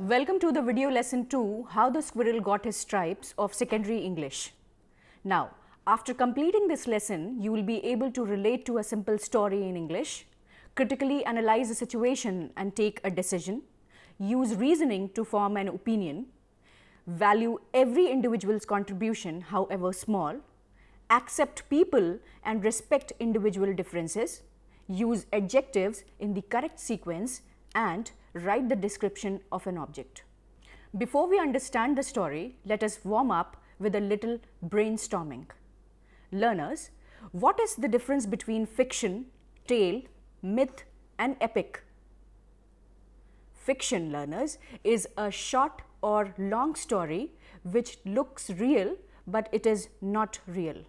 Welcome to the video lesson 2, How the Squirrel Got His Stripes of Secondary English. Now, after completing this lesson, you will be able to relate to a simple story in English, critically analyze a situation and take a decision, use reasoning to form an opinion, value every individual's contribution, however small, accept people and respect individual differences, use adjectives in the correct sequence, and write the description of an object. Before we understand the story, let us warm up with a little brainstorming. Learners, what is the difference between fiction, tale, myth and epic? Fiction, learners, is a short or long story which looks real but it is not real.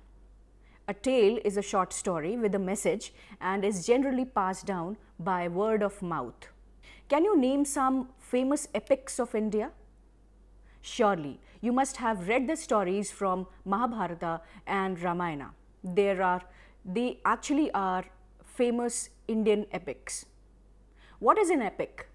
A tale is a short story with a message and is generally passed down by word of mouth. Can you name some famous epics of India? Surely, you must have read the stories from Mahabharata and Ramayana. They actually are famous Indian epics. What is an epic?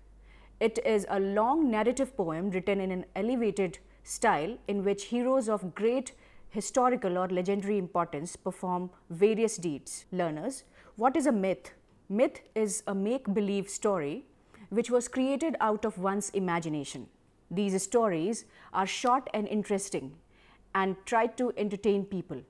It is a long narrative poem written in an elevated style in which heroes of great historical or legendary importance perform various deeds. Learners, what is a myth? Myth is a make-believe story which was created out of one's imagination. These stories are short and interesting and try to entertain people.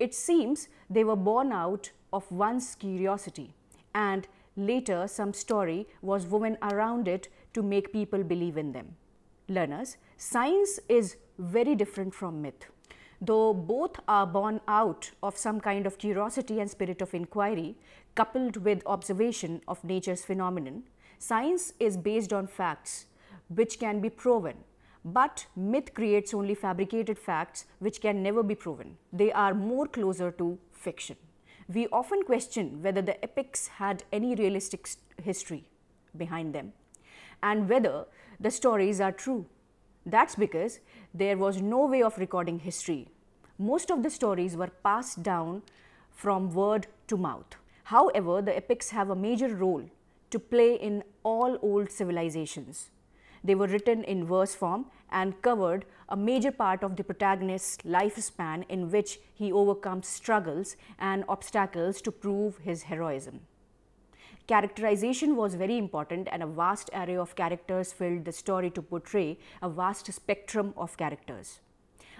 It seems they were born out of one's curiosity and later some story was woven around it to make people believe in them. Learners, science is very different from myth. Though both are born out of some kind of curiosity and spirit of inquiry coupled with observation of nature's phenomenon, science is based on facts which can be proven, but myth creates only fabricated facts which can never be proven. They are more closer to fiction. We often question whether the epics had any realistic history behind them and whether the stories are true. That's because there was no way of recording history. Most of the stories were passed down from word to mouth. However, the epics have a major role to play in all old civilizations. They were written in verse form and covered a major part of the protagonist's lifespan in which he overcomes struggles and obstacles to prove his heroism. Characterization was very important and a vast array of characters filled the story to portray a vast spectrum of characters.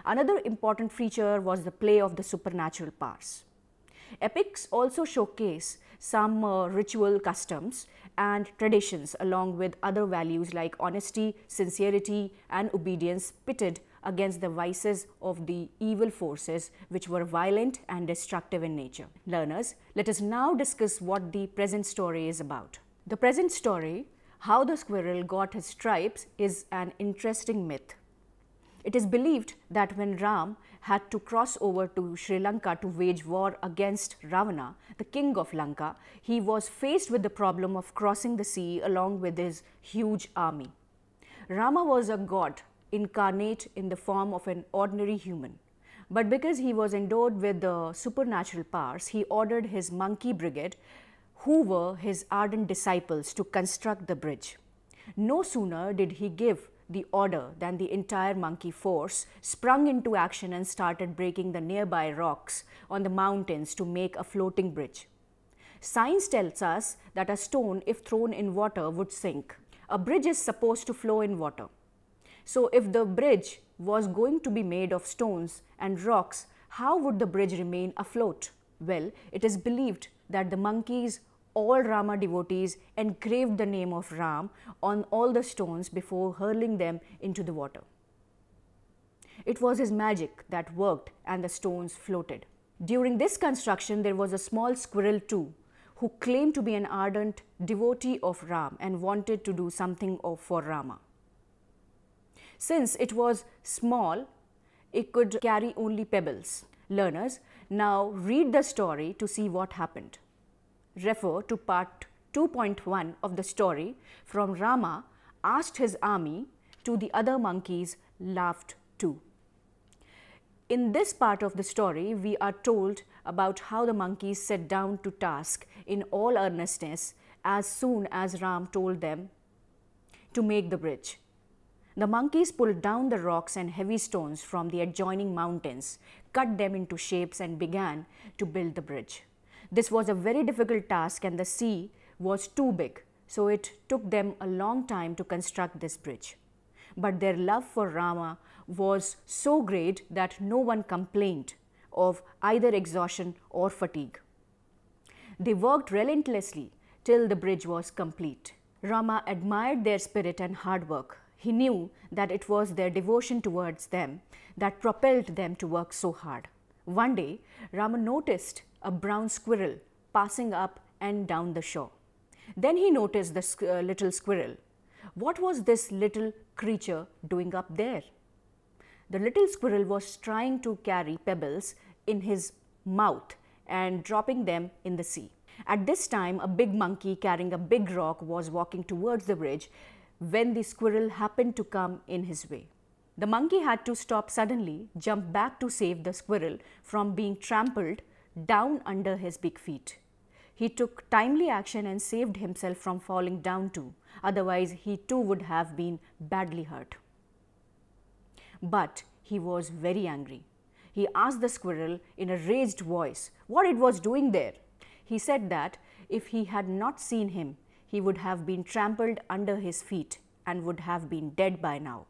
Another important feature was the play of the supernatural powers. Epics also showcase some ritual customs and traditions along with other values like honesty, sincerity and obedience pitted against the vices of the evil forces which were violent and destructive in nature. Learners, let us now discuss what the present story is about. The present story, How the Squirrel Got His Stripes, is an interesting myth. It is believed that when Ram had to cross over to Sri Lanka to wage war against Ravana, the king of Lanka, he was faced with the problem of crossing the sea along with his huge army. Rama was a god incarnate in the form of an ordinary human, but because he was endowed with the supernatural powers, he ordered his monkey brigade, who were his ardent disciples, to construct the bridge. No sooner did he give the order than the entire monkey force sprung into action and started breaking the nearby rocks on the mountains to make a floating bridge. Science tells us that a stone, if thrown in water, would sink. A bridge is supposed to flow in water. So if the bridge was going to be made of stones and rocks, how would the bridge remain afloat? Well, it is believed that the monkeys, all Rama devotees, engraved the name of Ram on all the stones before hurling them into the water. It was his magic that worked and the stones floated. During this construction, there was a small squirrel too, who claimed to be an ardent devotee of Ram and wanted to do something for Rama. Since it was small, it could carry only pebbles. Learners, now read the story to see what happened. Refer to part 2.1 of the story from Rama asked his army to the other monkeys laughed too. In this part of the story, we are told about how the monkeys set down to task in all earnestness as soon as Ram told them to make the bridge. The monkeys pulled down the rocks and heavy stones from the adjoining mountains, cut them into shapes and began to build the bridge. This was a very difficult task and the sea was too big, so it took them a long time to construct this bridge. But their love for Rama was so great that no one complained of either exhaustion or fatigue. They worked relentlessly till the bridge was complete. Rama admired their spirit and hard work. He knew that it was their devotion towards them that propelled them to work so hard. One day, Rama noticed a brown squirrel passing up and down the shore. Then he noticed the little squirrel. What was this little creature doing up there? The little squirrel was trying to carry pebbles in his mouth and dropping them in the sea. At this time, a big monkey carrying a big rock was walking towards the bridge when the squirrel happened to come in his way. The monkey had to stop suddenly, jump back to save the squirrel from being trampled down under his big feet. He took timely action and saved himself from falling down too, otherwise he too would have been badly hurt. But he was very angry. He asked the squirrel in a raised voice what it was doing there. He said that if he had not seen him, he would have been trampled under his feet and would have been dead by now.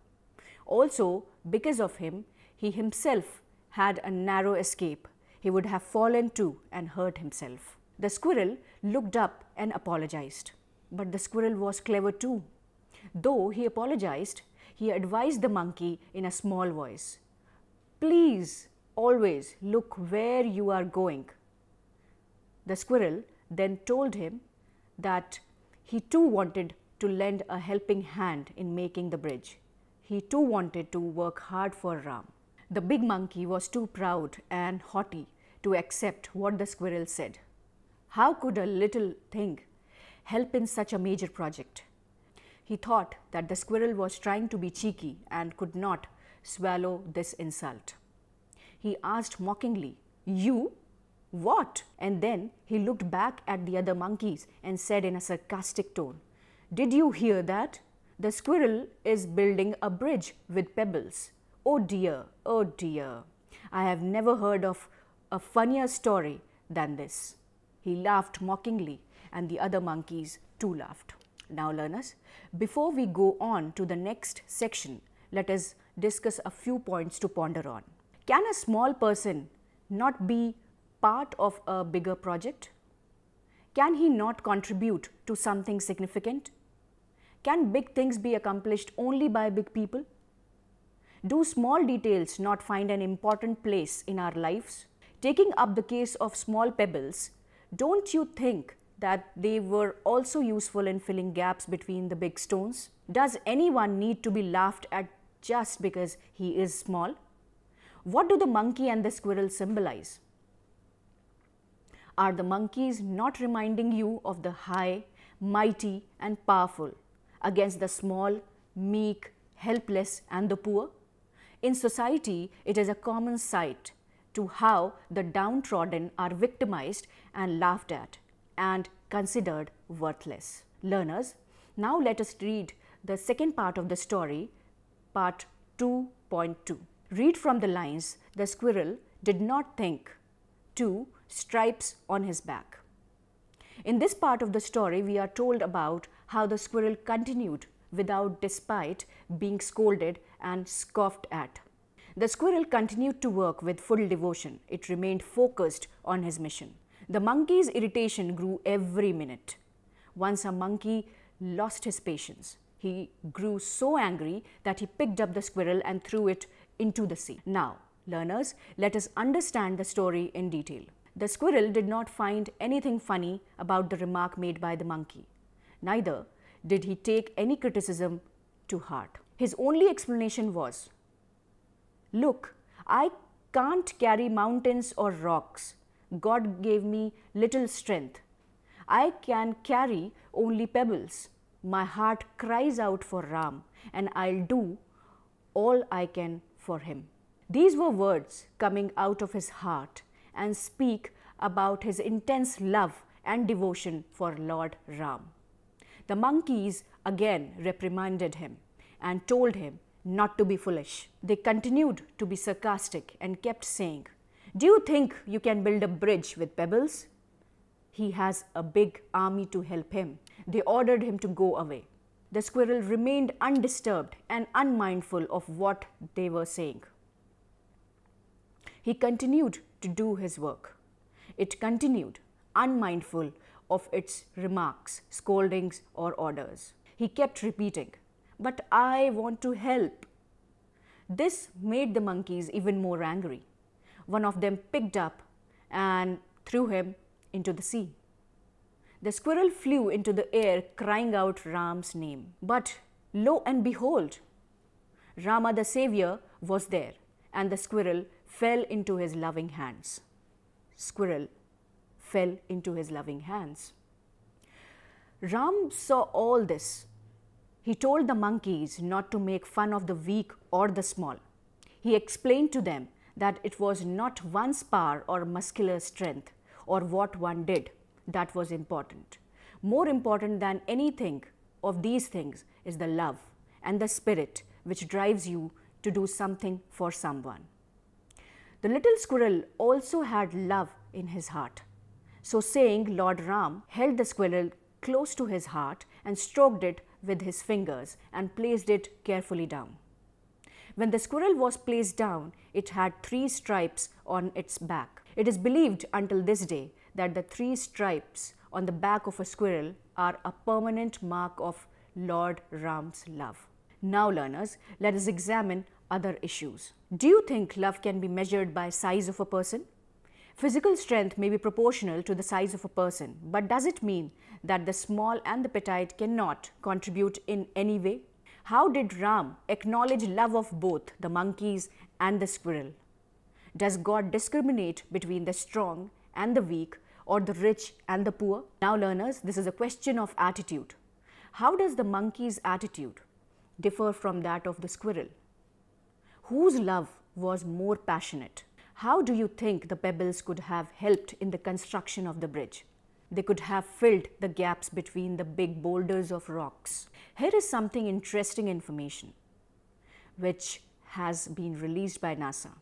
Also, because of him, he himself had a narrow escape. He would have fallen too and hurt himself. The squirrel looked up and apologized. But the squirrel was clever too. Though he apologized, he advised the monkey in a small voice, "Please always look where you are going." The squirrel then told him that he too wanted to lend a helping hand in making the bridge. He too wanted to work hard for Ram. The big monkey was too proud and haughty to accept what the squirrel said. How could a little thing help in such a major project? He thought that the squirrel was trying to be cheeky and could not swallow this insult. He asked mockingly, "You? What?" And then he looked back at the other monkeys and said in a sarcastic tone, "Did you hear that? The squirrel is building a bridge with pebbles. Oh dear, I have never heard of a funnier story than this." He laughed mockingly and the other monkeys too laughed. Now learners, before we go on to the next section, let us discuss a few points to ponder on. Can a small person not be part of a bigger project? Can he not contribute to something significant? Can big things be accomplished only by big people? Do small details not find an important place in our lives? Taking up the case of small pebbles, don't you think that they were also useful in filling gaps between the big stones? Does anyone need to be laughed at just because he is small? What do the monkey and the squirrel symbolize? Are the monkeys not reminding you of the high, mighty and powerful against the small, meek, helpless and the poor? In society, it is a common sight to how the downtrodden are victimized and laughed at and considered worthless. Learners, now let us read the second part of the story, part 2.2. Read from the lines, "The squirrel did not think, 2 stripes on his back." In this part of the story, we are told about how the squirrel continued without despite being scolded and scoffed at. The squirrel continued to work with full devotion. It remained focused on his mission. The monkey's irritation grew every minute. Once a monkey lost his patience. He grew so angry that he picked up the squirrel and threw it into the sea. Now, learners, let us understand the story in detail. The squirrel did not find anything funny about the remark made by the monkey. Neither did he take any criticism to heart. His only explanation was, "Look, I can't carry mountains or rocks. God gave me little strength. I can carry only pebbles. My heart cries out for Ram and I'll do all I can for him." These were words coming out of his heart and speak about his intense love and devotion for Lord Ram. The monkeys again reprimanded him and told him not to be foolish. They continued to be sarcastic and kept saying, "Do you think you can build a bridge with pebbles? He has a big army to help him." They ordered him to go away. The squirrel remained undisturbed and unmindful of what they were saying. He continued to do his work. It continued, unmindful of its remarks, scoldings or orders. He kept repeating, "But I want to help." This made the monkeys even more angry. One of them picked up and threw him into the sea. The squirrel flew into the air crying out Ram's name. But lo and behold, Rama the Savior was there, and the squirrel fell into his loving hands. Squirrel fell into his loving hands. Ram saw all this. He told the monkeys not to make fun of the weak or the small. He explained to them that it was not one's power or muscular strength or what one did that was important. More important than anything of these things is the love and the spirit which drives you to do something for someone. The little squirrel also had love in his heart. So saying, Lord Ram held the squirrel close to his heart and stroked it with his fingers and placed it carefully down. When the squirrel was placed down, it had 3 stripes on its back. It is believed until this day that the 3 stripes on the back of a squirrel are a permanent mark of Lord Ram's love. Now learners, let us examine other issues. Do you think love can be measured by size of a person? Physical strength may be proportional to the size of a person, but does it mean that the small and the petite cannot contribute in any way? How did Ram acknowledge love of both the monkeys and the squirrel? Does God discriminate between the strong and the weak or the rich and the poor? Now learners, this is a question of attitude. How does the monkey's attitude differ from that of the squirrel? Whose love was more passionate? How do you think the pebbles could have helped in the construction of the bridge? They could have filled the gaps between the big boulders of rocks. Here is something interesting information which has been released by NASA.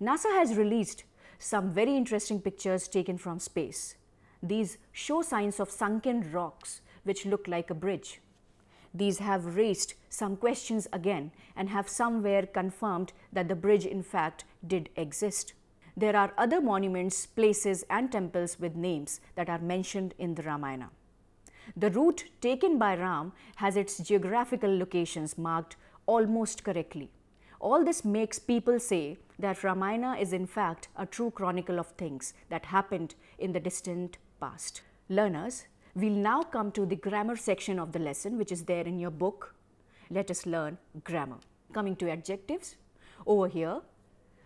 NASA has released some very interesting pictures taken from space. These show signs of sunken rocks which look like a bridge. These have raised some questions again and have somewhere confirmed that the bridge in fact did exist. There are other monuments, places and temples with names that are mentioned in the Ramayana. The route taken by Ram has its geographical locations marked almost correctly. All this makes people say that Ramayana is in fact a true chronicle of things that happened in the distant past. Learners, we'll now come to the grammar section of the lesson which is there in your book. Let us learn grammar. Coming to adjectives, over here,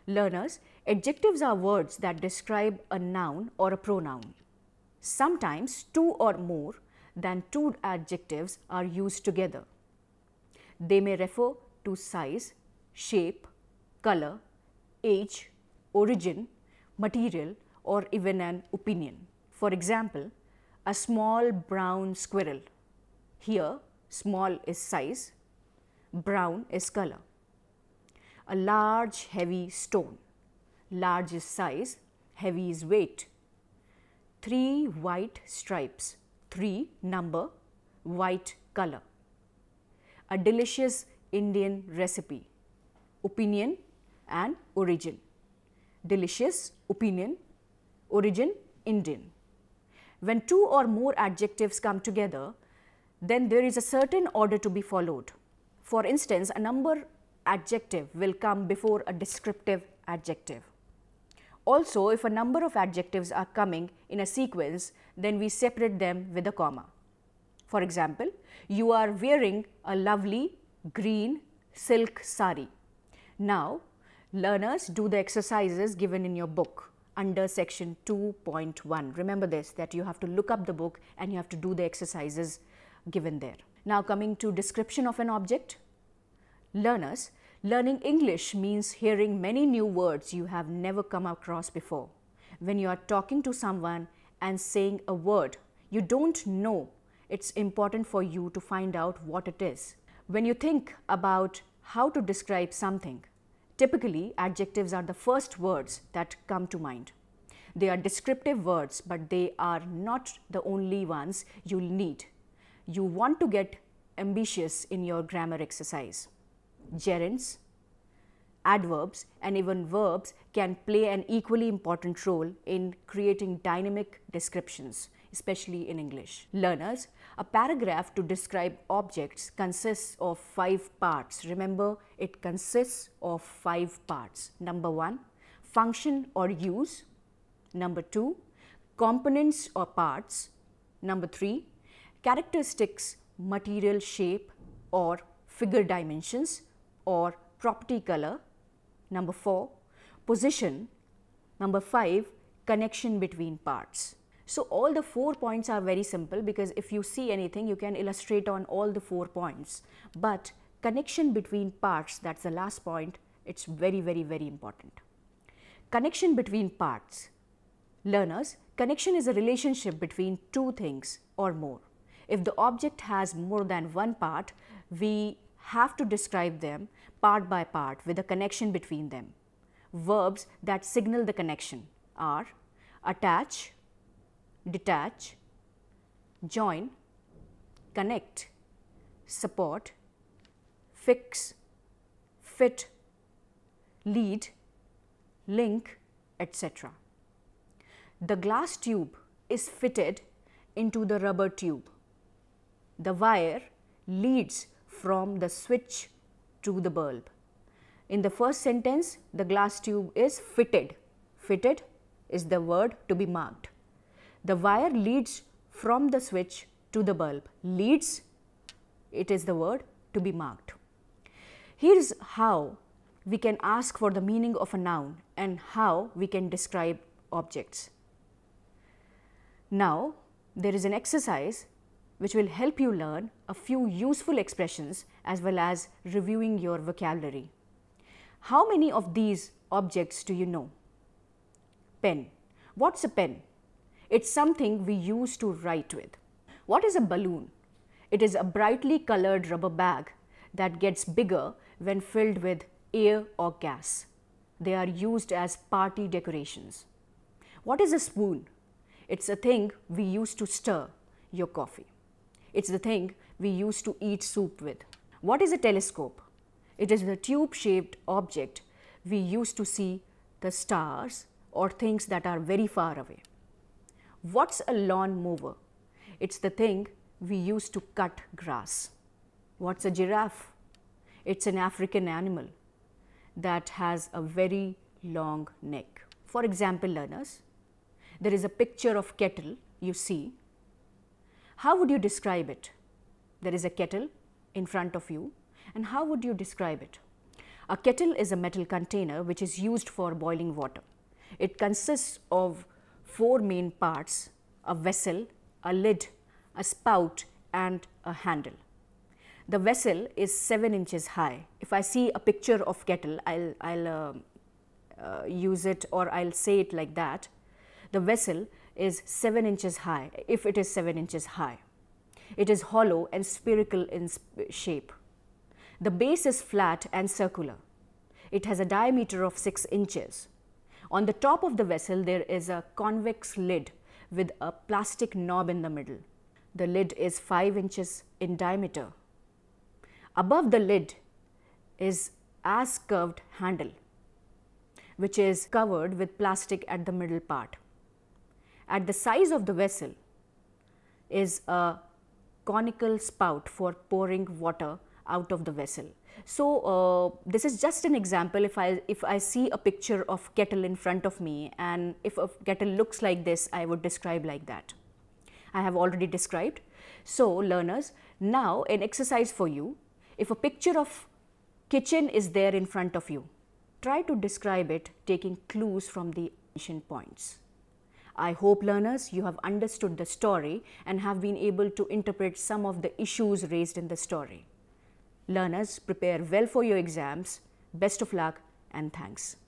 learners, adjectives are words that describe a noun or a pronoun. Sometimes 2 or more than 2 adjectives are used together. They may refer to size, shape, color, age, origin, material or even an opinion. For example, a small brown squirrel. Here, small is size, brown is color. A large heavy stone. Large is size, heavy is weight. 3 white stripes. 3 number, white color. A delicious Indian recipe. Opinion and origin. Delicious, opinion, origin, Indian. When 2 or more adjectives come together, then there is a certain order to be followed. For instance, a number adjective will come before a descriptive adjective. Also, if a number of adjectives are coming in a sequence, then we separate them with a comma. For example, you are wearing a lovely green silk sari. Now, learners, do the exercises given in your book under section 2.1. Remember this, that you have to look up the book and you have to do the exercises given there. Now coming to description of an object. Learners, learning English means hearing many new words you have never come across before. When you are talking to someone and saying a word you don't know, it's important for you to find out what it is. When you think about how to describe something, typically adjectives are the first words that come to mind. They are descriptive words, but they are not the only ones you'll need. You want to get ambitious in your grammar exercise. Gerunds, adverbs, and even verbs can play an equally important role in creating dynamic descriptions, especially in English. Learners, a paragraph to describe objects consists of 5 parts. Remember, it consists of 5 parts. Number 1, function or use. Number 2, components or parts. Number 3, characteristics, material shape or figure dimensions or property color. Number 4, position. Number 5, connection between parts. So, all the 4 points are very simple because if you see anything, you can illustrate on all the 4 points. But connection between parts, that's the last point, it's very, very, very important. Connection between parts. Learners, connection is a relationship between 2 things or more. If the object has more than 1 part, we have to describe them part by part with a connection between them. Verbs that signal the connection are attach, detach, join, connect, support, fix, fit, lead, link, etc. The glass tube is fitted into the rubber tube. The wire leads from the switch to the bulb. In the first sentence, the glass tube is fitted. Fitted is the word to be marked. The wire leads from the switch to the bulb. Leads, it is the word to be marked. Here's how we can ask for the meaning of a noun and how we can describe objects. Now, there is an exercise which will help you learn a few useful expressions as well as reviewing your vocabulary. How many of these objects do you know? Pen. What's a pen? It's something we use to write with. What is a balloon? It is a brightly colored rubber bag that gets bigger when filled with air or gas. They are used as party decorations. What is a spoon? It's a thing we use to stir your coffee. It's the thing we use to eat soup with. What is a telescope? It is the tube-shaped object we use to see the stars or things that are very far away. What's a lawn mower? It's the thing we use to cut grass. What's a giraffe? It's an African animal that has a very long neck. For example, learners, there is a picture of kettle you see. How would you describe it? There is a kettle in front of you, and how would you describe it? A kettle is a metal container which is used for boiling water. It consists of 4 main parts: a vessel, a lid, a spout, and a handle. The vessel is 7 inches high. If I see a picture of kettle, I'll use it or I'll say it like that. The vessel is 7 inches high, if it is 7 inches high. It is hollow and spherical in shape. The base is flat and circular. It has a diameter of 6 inches. On the top of the vessel, there is a convex lid with a plastic knob in the middle. The lid is 5 inches in diameter. Above the lid is as curved handle, which is covered with plastic at the middle part. At the size of the vessel is a conical spout for pouring water out of the vessel. So, this is just an example. If I see a picture of kettle in front of me, and if a kettle looks like this, I would describe like that. I have already described. So, learners, now an exercise for you. If a picture of kitchen is there in front of you, try to describe it taking clues from the ancient points. I hope, learners, you have understood the story and have been able to interpret some of the issues raised in the story. Learners, prepare well for your exams. Best of luck and thanks.